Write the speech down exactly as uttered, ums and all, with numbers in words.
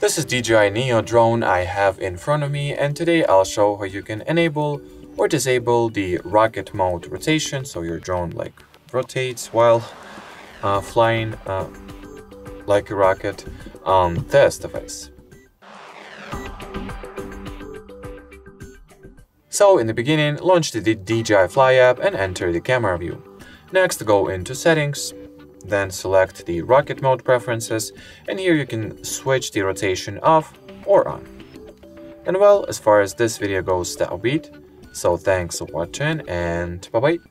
This is D J I Neo drone I have in front of me, and today I'll show how you can enable or disable the rocket mode rotation, so your drone like rotates while uh, flying uh, like a rocket on this device. So in the beginning, launch the D J I Fly app and enter the camera view. Next, go into settings, then select the rocket mode preferences, and here you can switch the rotation off or on. And well, as far as this video goes, that'll be it. So thanks for watching, and bye bye.